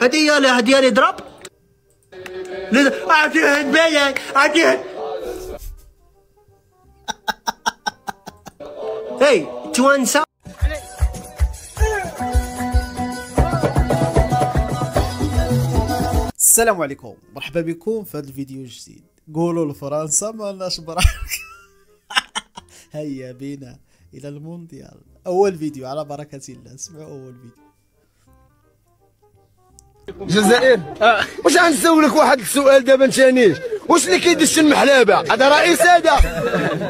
هديه هديه لضرب اعطيها هديه اعطيها. هاي توانسه السلام عليكم، مرحبا بكم في هذا الفيديو الجديد. قولوا لفرنسا ما لناش برحك. هيا بنا الى المونديال. اول فيديو على بركه الله، اسمعوا اول فيديو. الجزائر واش غنسولك واحد السؤال دابا نتانيش، واش اللي كيدشن محلابه هذا رئيس هذا؟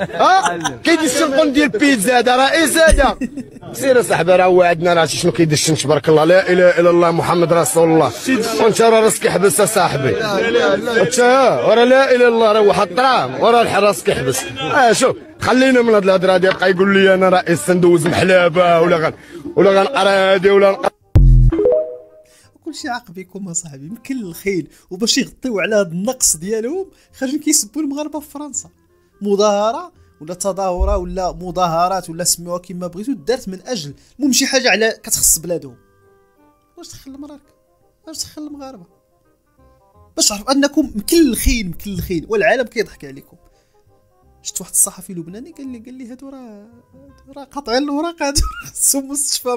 ها كيدشن قن ديال بيتزا هذا رئيس هذا؟ سير اصاحبي، راه وعدنا راه شنو كيدشن. تبارك الله، لا اله الا الله محمد رسول الله. وانت راه راسك يحبس اصاحبي، انت راه لا اله الا الله، راه واحد الطرام وراه راسك يحبس. شوف خلينا من هاد الهضره هادي، بقى يقول لي انا رئيس ندوز محلابه ولا غنقرا هادي ولا كلشي. عاق بكم اصاحبي، يمكن الخيل. وباش يغطيو على هذا النقص ديالهم خرجوا كيسبوا المغاربه في فرنسا. مظاهره ولا تظاهره ولا مظاهرات ولا سميوها كما بغيتو دارت من اجل المهم شي حاجه على كتخص بلادهم. واش تخلى مراك؟ واش تخلى المغاربه؟ باش تعرف انكم مكلخين مكلخين والعالم كيضحك عليكم. شفت واحد الصحفي لبناني قال لي هادو راه قاطعين الوراق، هادو خصهم مستشفى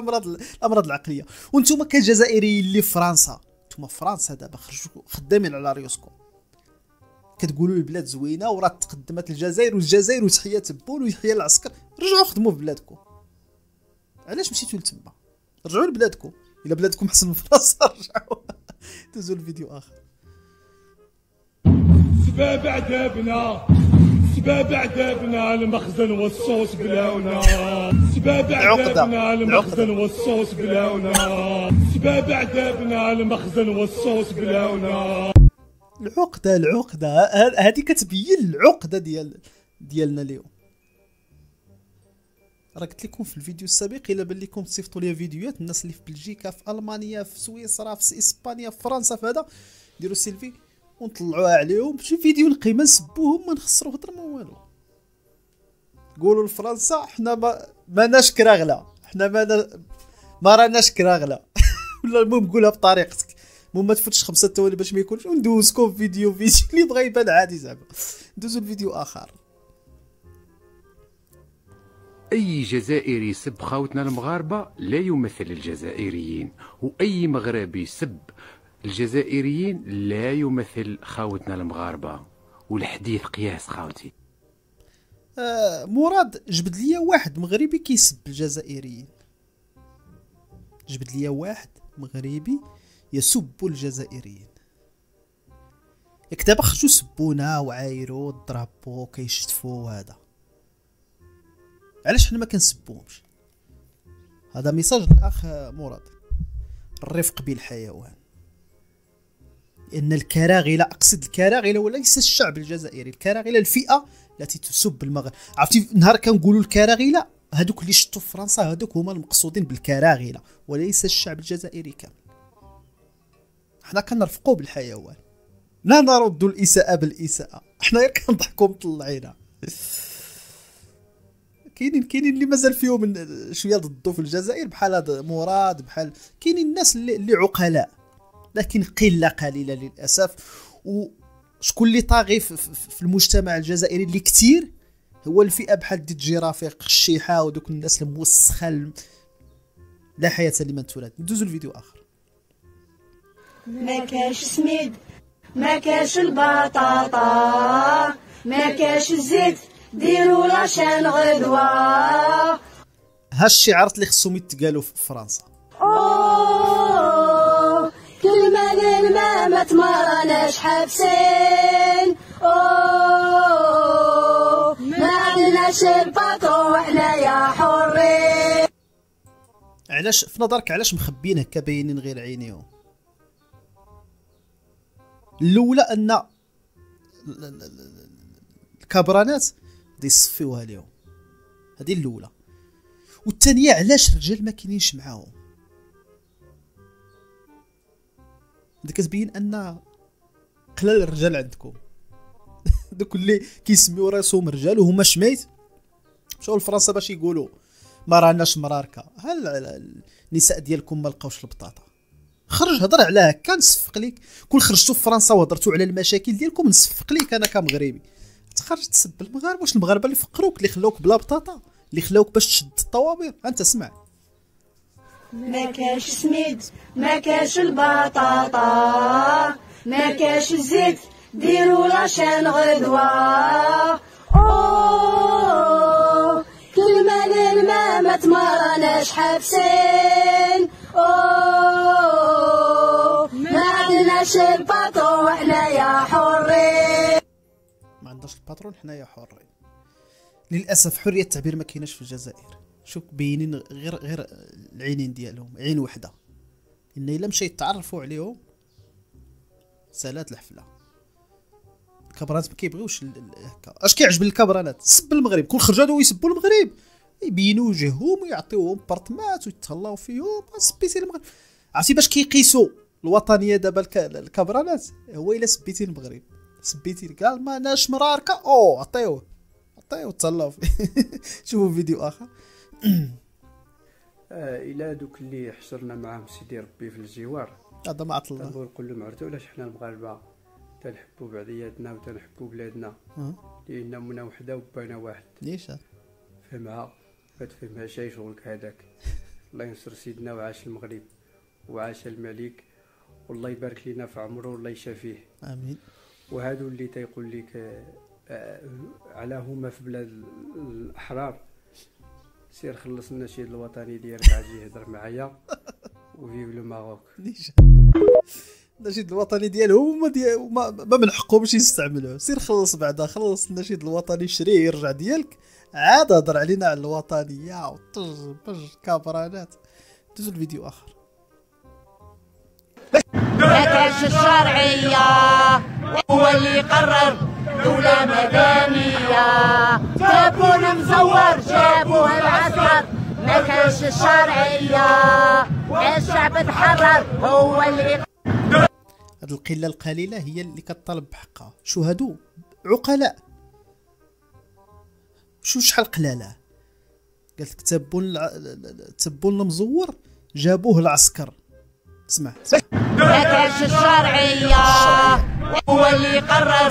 الامراض العقليه. وانتم كجزائريين اللي في فرنسا، انتم في فرنسا دابا خرجوا خدامين على ريوسكم، كتقولوا البلاد زوينه وراه تقدمت الجزائر والجزائر وتحيا تبول ويحيا العسكر. رجعوا خدموا في بلادكم، علاش مشيتوا لتما؟ رجعوا لبلادكم، الا بلادكم احسن من فرنسا رجعوا. دوزوا لفيديو اخر. سباب عذابنا، سباب عذابنا، المخزن والصوص بلاونا. سباب عذابنا، المخزن والصوص بلاونا. سباب عذابنا، المخزن والصوص بلاونا. العقدة هذه كتبين العقدة ديالنا اليوم. راه قلت لكم في الفيديو السابق، الا بان لكم تصيفطوا لي فيديوهات الناس اللي في بلجيكا، في المانيا، في سويسرا، في اسبانيا، في فرنسا، في هذا، ديروا سيلفي ونطلعوها عليهم بشي فيديو القيمه، نسبوهم ما نخسرو هضر ما والو. قولوا لفرنسا حنا ماناش كراغلا، حنا ما راناش كراغلا. ولا المهم قولها بطريقتك، المهم ما تفوتش 5 ثواني باش ما يكونش، وندوزكم فيديو اللي بغا يبان عادي زعما. ندوزو لفيديو اخر. أي جزائري سب خاوتنا المغاربة لا يمثل الجزائريين، وأي مغربي سب الجزائريين لا يمثل خاوتنا المغاربه، والحديث قياس خاوتي. مراد جبد ليا واحد مغربي كيسب الجزائريين، جبد ليا واحد مغربي يسب الجزائريين. ياك دابا خرجوا سبونا وعايروا ضربوا كيشتفوا هذا، علاش حنا ما كنسبوهمش؟ هذا ميساج للاخ مراد. الرفق بالحيوان، ان الكراغله، اقصد الكراغله وليس الشعب الجزائري. الكراغله الفئه التي تسب المغرب. عرفتي نهار كنقولوا الكراغله، هذوك اللي شتوا في فرنسا هذوك هما المقصودين بالكراغله وليس الشعب الجزائري كامل. حنا كنرفقوا بالحيوان، لا نرد الاساءه بالاساءه، حنا غير كنضحكوا مطلعينها. كاينين اللي مازال فيهم شويه ضدو في الجزائر، بحال هذا مراد، بحال كاينين الناس اللي عقلاء، لكن قله قليله للاسف. وشكون اللي طاغي في المجتمع الجزائري اللي كثير هو الفئه بحال ديال الجرافيق الشيحه ودوك الناس الموسخه لا حياه لمن تولد. ندوزو لفيديو اخر. ما كاش سميد، ما كاش البطاطا، ما كاش الزيت، ديروا لاشان غدوه. ها الشعارات اللي خصهم يتقالوا في فرنسا. كلمة للماء ما تمرناش حابسين، ما عندناش الباطو وحنايا حرين. علاش في نظرك علاش مخبين هكا باينين غير عينيهم؟ الأولى أن الكبرانات غادي يصفيوها ليهم، هذه الأولى. والثانية علاش الرجال ما كاينينش معاهم؟ هذا كتبين ان قلال الرجال عندكم. دوك اللي كيسميو راسهم رجال وهما شميت مشاو لفرنسا باش يقولوا ما راناش مراركه. هل النساء ديالكم ما لقاوش البطاطا؟ خرج هضر على هكا نصفق ليك. كون خرجتو في فرنسا وهضرتو على المشاكل ديالكم نصفق ليك انا كمغربي. تخرج تسب المغاربه، واش المغاربه اللي فقروك، اللي خلوك بلا بطاطا، اللي خلوك باش تشد الطوابير. انت سمع، ما كاش سميد، ما كاش البطاطا، ما كاش الزيت، ديروا لاشان غدوه. اوه كلمه للما ما تمرناش حابسين. اوه ما عندناش الباطون حنايا حرين. ما عندناش الباطون حنايا حرين. للاسف حريه التعبير ما كايناش في الجزائر. شوف بينين غير العينين ديالهم، عين وحده. ان الا مشى يتعرفوا عليهم سالات الحفله. الكبرات ما كيبغيوش هكا. اش كيعجب الكبرانات؟ سب المغرب. كل خرجوا هادو يسبوا المغرب، يبينوا وجههم ويعطيوهم بارطمات ويتهلاو فيهم. سبيتي المغرب، عرفتي باش كيقيسوا الوطنيه دابا الكبرانات، هو الا سبيتي المغرب، سبيتي كاع ما ناش مراركه. او عطيوه عطيوه تهلاو فيه. شوفوا فيديو اخر. الى دوك اللي حشرنا معاهم سيدي ربي في الجوار، هذا ما عطلنا، نقول لهم عرفتوا علاش حنا المغاربه تنحبوا بعضياتنا وتنحبوا بلادنا، لان منا وحده وبانا واحد. ليش فهمها؟ ما تفهمهاش اي شغلك هذاك. الله ينصر سيدنا وعاش المغرب وعاش الملك، والله يبارك لنا في عمره والله يشافيه، امين. وهادو اللي تيقول لك على هما في بلاد الاحرار، سير خلص لنا شي الوطني ديالك عاجي يهضر معايا. وفيف لو ماروك. النشيد الوطني ديالهم ما من حقهمش يستعملوه. سير خلص بعدا، خلص النشيد الوطني، شريه يرجع ديالك، عاد هضر علينا على الوطنيه وطج بج كابرانات. دوزو لفيديو اخر. ما كانش الشرعيه هو اللي قرر دولة مدنية، جابوا المزور جابوه العسكر. ما كانش الشرعية، الشعب تحرر هو اللي. هاد القلة القليلة هي اللي كتطالب بحقها. شو هادو عقلاء، شو شحال قلالة. قالت لك تبوا المزور جابوه العسكر. اسمع، ما كانش الشرعية هو اللي قرر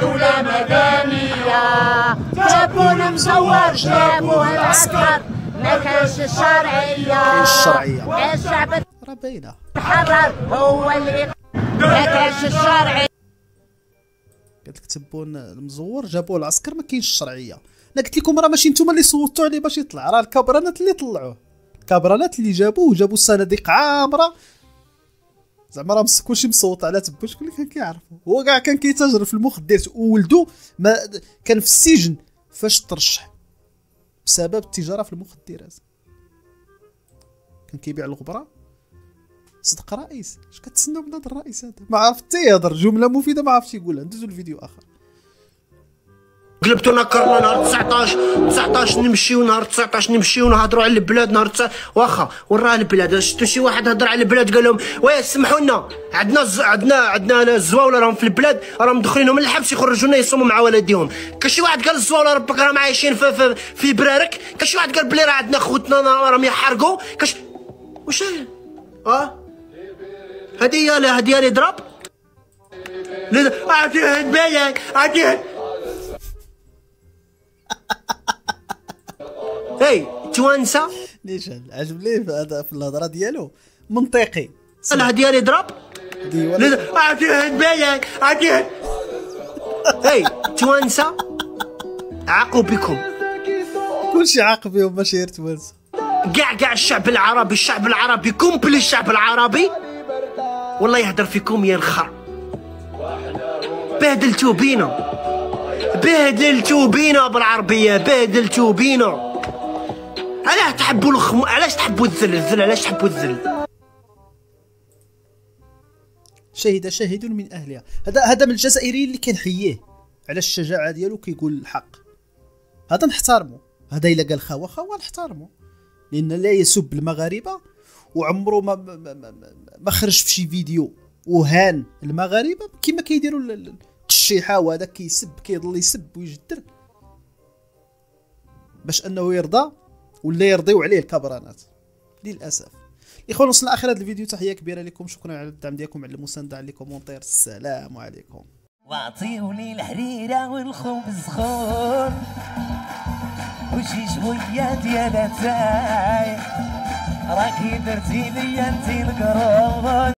دولة مدنية، جابوا المزور جابوه العسكر. ما كانش الشرعية، الشعب راه باينة تحرر هو اللي. ما كانش الشرعية، قالت لك تبوا المزور جابوه العسكر. ما كاينش الشرعية. أنا قلت لكم راه ماشي نتوما اللي صوتوا عليه باش يطلع، راه الكبرانات اللي طلعوه، الكبرانات اللي جابوه، جابوا الصناديق عامرة. زعما راه كلشي مصوت على تبو، شكون اللي كان كيعرفو؟ هو كاع كان كيتاجر في المخ ديال ولدو، ما كان في السجن فاش ترشح بسبب التجاره في المخدرات. كان كيبيع الغبره صدق رئيس. اش كتسناو من هذا الرئيس هذا؟ ما عرف حتى يهضر جمله مفيده، ما عرفش يقولها. ندوزو لفيديو اخر. قلبتونا كرنا نهار 19 نمشيو، نهار 19 نمشيو نهضروا على البلاد. نهار 9 واخا وراه البلاد. شفتوا شي واحد هضر على البلاد قال لهم واه سمحوا لنا، عندنا الزواوله راهم في البلاد، راهم مدخلينهم للحبس يخرجونا يصوموا مع ولاديهم. كان شي واحد قال الزواوله ربك راهم عايشين في برارك. كان شي واحد قال بلي راه عندنا خوتنا راهم يحرقوا. كاش واش هذه هي اللي ضرب عطيه البلاد عطيه. اي توانسه نيشان عجبني في هذا، في الهضره ديالو منطقي. انا ديالي ضرب عطيه بالك عطيه. اي توانسه عاقوا بكم، كلشي عاق بهم باش غير توانسه. كاع الشعب العربي، الشعب العربي كومبلي، الشعب العربي والله يهضر فيكم يا الخر. بهدلتو بينا، بهدلتو بينا بالعربيه، بهدلتو بينا. علاش تحبوا الخمو؟ علاش تحبوا الذل؟ علاش تحبوا الذل؟ شهد شاهد من اهلها. هذا من الجزائريين اللي كنحييه على الشجاعه ديالو، كيقول الحق. هذا نحترمه، هذا الا قال خوا خوا نحترمه، لان لا يسب المغاربه، وعمره ما خرج في شي فيديو وهان المغاربه كما كيديروا الشيحه. وهذا كيسب، كيضل يسب ويجدر باش انه يرضى ولا يرضيو عليه الكبرانات. للاسف اخوان وصلنا لاخر هذا الفيديو. تحيه كبيره لكم، شكرا على الدعم ديالكم، على المسانده، على لي كومونتير. السلام عليكم. واعطيوني الحريره والخبز سخون وشي شويه ديال اتاي راكي درتي ليا انتي القرون.